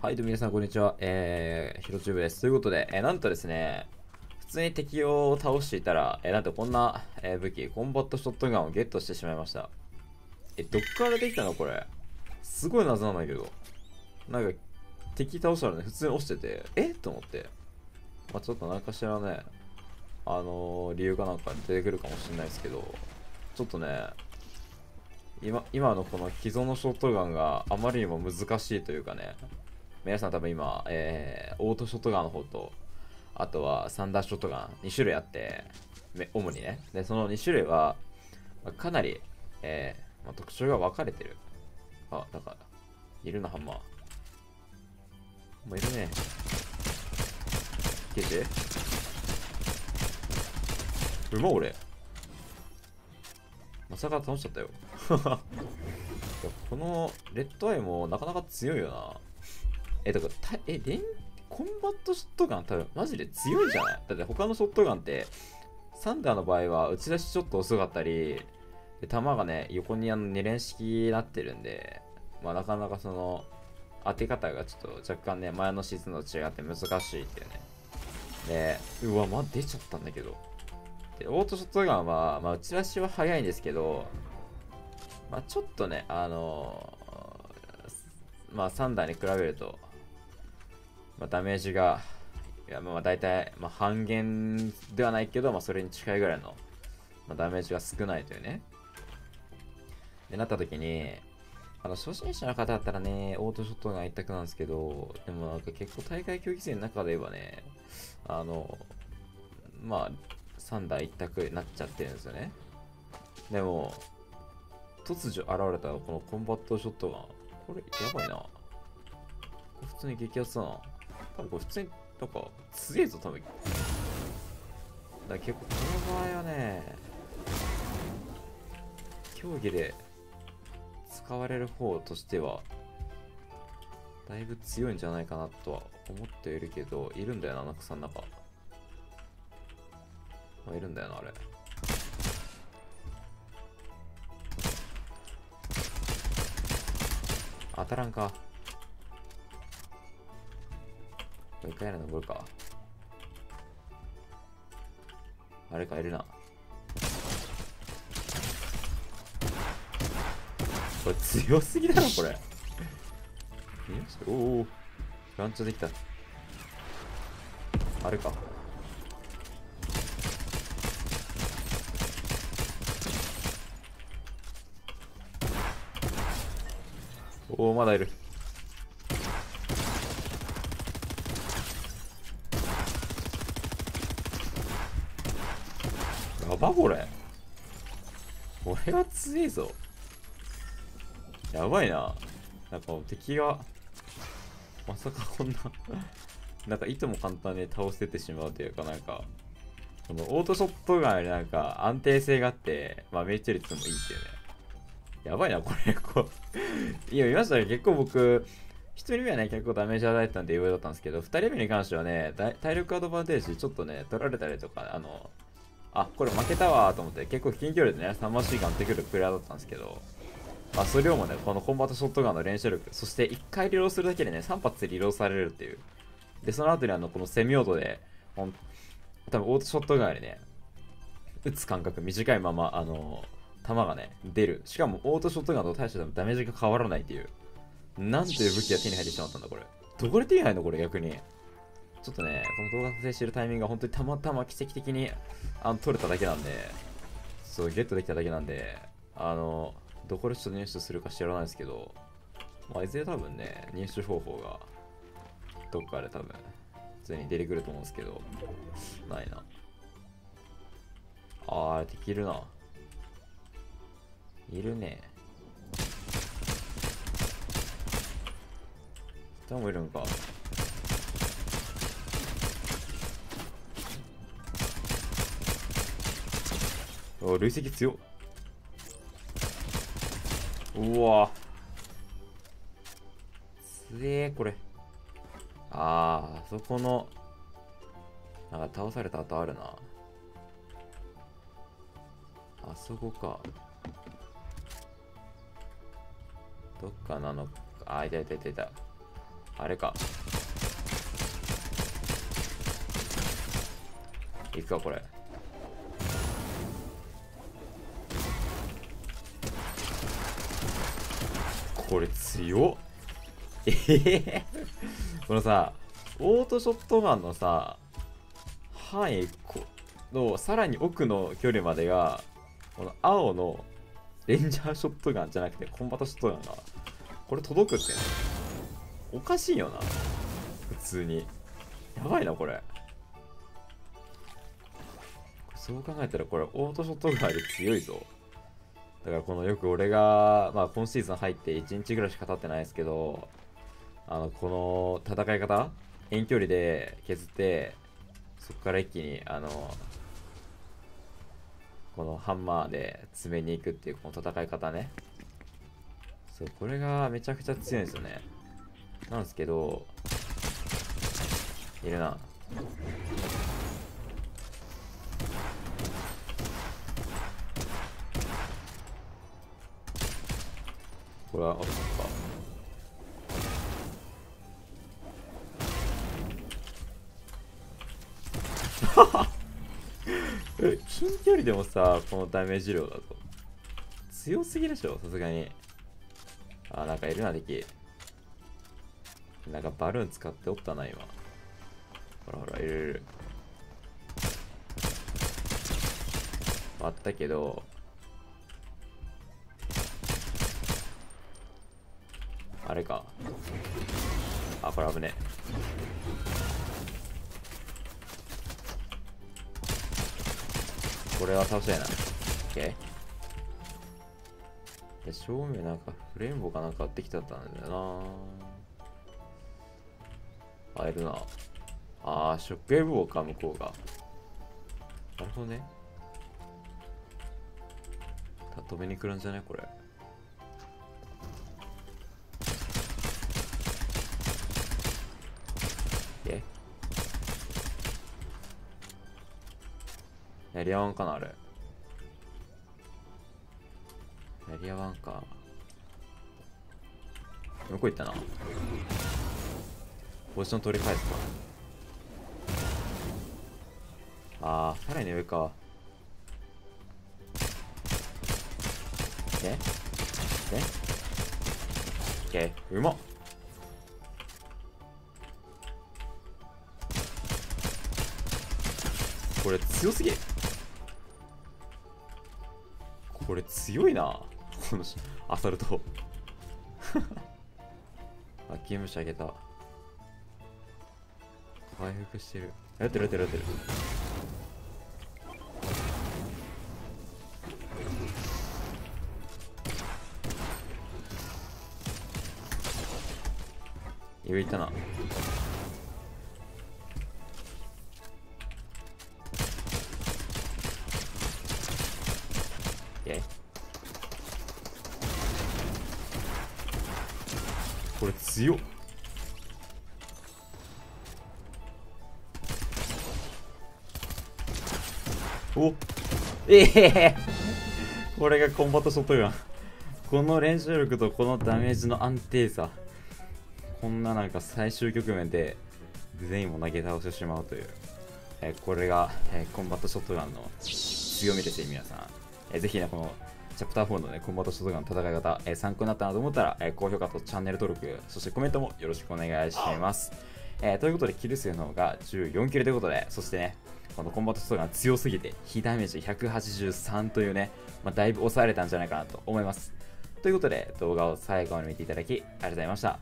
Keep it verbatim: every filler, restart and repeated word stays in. はい、どうも皆さん、こんにちは。えー、ヒロチューブです。ということで、えー、なんとですね、普通に敵を倒していたら、えー、なんとこんな、えー、武器、コンバットショットガンをゲットしてしまいました。え、どっからできたのこれ。すごい謎なんだけど。なんか、敵倒したらね、普通に落ちてて、えと思って。まあ、ちょっとなんかしらね、あのー、理由かなんか出てくるかもしれないですけど、ちょっとね、今、今のこの既存のショットガンがあまりにも難しいというかね、皆さん多分今、えー、オートショットガンの方と、あとはサンダーショットガン、に種類あって、主にね。で、そのに種類は、かなり、えーまあ、特徴が分かれてる。あ、なんか、いるな、ハンマー。もういるね。消えて。うま、俺。まさか倒しちゃったよ。この、レッドアイもなかなか強いよな。え、だからたえレンコンバットショットガン多分マジで強いじゃない？だって他のショットガンってサンダーの場合は打ち出しちょっと遅かったりで弾がね横にあのに連式になってるんで、まあ、なかなかその当て方がちょっと若干ね前のシーズンと違って難しいっていうね。でうわまあ、出ちゃったんだけど。でオートショットガンは、まあ、打ち出しは早いんですけど、まあ、ちょっとねあのー、まあサンダーに比べるとまあダメージが、いやまあ大体、まあ、半減ではないけど、まあ、それに近いぐらいの、まあ、ダメージが少ないというね。でなった時に、あの初心者の方だったらね、オートショットガン一択なんですけど、でもなんか結構大会競技勢の中で言えばね、あの、まあ、サンダー一択になっちゃってるんですよね。でも、突如現れたこのコンバットショットガン、これやばいな。普通に激アツだな。多分これ普通に、なんか、強いぞ、多分。だから結構、この場合はね、競技で使われる方としては、だいぶ強いんじゃないかなとは思っているけど、いるんだよな、草の中。あ、いるんだよな、あれ。当たらんか。一回やら登るか。あれか、いるな。これ強すぎだろ、これ。おお、ランチャーできた。あれか。おお、まだいる。やばこれ。これは強いぞ。やばいな。なんか敵が、まさかこんな、なんかいとも簡単に倒せてしまうというか、なんか、このオートショットガンよりなんか安定性があって、まあ命中率もいいっていうね。やばいな、これ。こう。いや、見ましたね。結構僕、ひとりめはね、結構ダメージ与えてたんで有用だったんですけど、ふたりめに関してはね、体力アドバンテージちょっとね、取られたりとか、あの、あ、これ負けたわーと思って、結構近距離でね、サンマシンガンってくるプレイヤーだったんですけど、まあ、それをもね、このコンバットショットガンの連射力、そしていっかいリローするだけでね、さんぱつでリローされるっていう。で、その後にあの、このセミオートで、多分オートショットガンよりね、打つ間隔短いまま、あの、弾がね、出る。しかもオートショットガンと対してダメージが変わらないっていう。なんていう武器が手に入ってしまったんだ、これ。どこで手に入るの、これ、逆に。ちょっとね、この動画撮影してるタイミングが本当にたまたま奇跡的にあの撮れただけなんで、そう、ゲットできただけなんで、あの、どこでちょっと入手するか知らないですけど、まあ、いずれ多分ね、入手方法が、どっかで多分、普通に出てくると思うんですけど、ないな。あー、敵いるな。いるね。人もいるんか。お、累積強っ。うわすげえ、これ。あー、あそこの、なんか倒された跡あるな。あそこか。どっかなのか。あ、いたいたいたいた。あれか。いくか、これ。これ強っ。ええー、このさ、オートショットガンのさ、範囲のさらに奥の距離までが、この青のレンジャーショットガンじゃなくてコンバットショットガンが、これ届くってね。おかしいよな。普通に。やばいな、これ。そう考えたら、これ、オートショットガンで強いぞ。だから、このよく俺が、まあ、今シーズン入っていちにちぐらいしか経ってないですけど、あの、この戦い方、遠距離で削って、そこから一気に、あの、このハンマーで詰めに行くっていう、この戦い方ね。そう、これがめちゃくちゃ強いんですよね。なんですけど、いるな。これは、あ、そっか。ははえ、近距離でもさ、このダメージ量だと。強すぎでしょ、さすがに。あ、なんかいるな、敵。なんかバルーン使っておったな、今。ほらほら、いるいる。あったけど。あれか。あ、これ危ねえ。これは倒せないな。オッケー。正面なんかフレームボかなんかできちゃったんだよな。あ、いるな。あー、ショックウェーブウォーカー、向こうが。なるほどね。止めに来るんじゃないこれ。え、やり合わんかな、あれ。やり合わんか。向こう行ったな。ポジション取り返すか。あー、さらに上か。ねね OK、 うまっ。これ強すぎ。これ強いな、このアサルトあ、ゲームしてあげた。回復してる。やってるやってるやってる。上行ったな。イェイ。これ強っ。お、ええー、これがコンバットショットガンこの練習力とこのダメージの安定さ。こんななんか最終局面で全員も投げ倒してしまうという、えー、これが、えー、コンバットショットガンの強みですよ皆さん。えー、ぜひね、このチャプターフォーの、ね、コンバットショットガンの戦い方、えー、参考になったなと思ったら、えー、高評価とチャンネル登録、そしてコメントもよろしくお願いします。えー、ということでキル数の方がじゅうよんキルということで、そしてね、このコンバットショットガン強すぎて被ダメージひゃくはちじゅうさんというね、まあ、だいぶ抑えられたんじゃないかなと思います。ということで動画を最後まで見ていただきありがとうございました。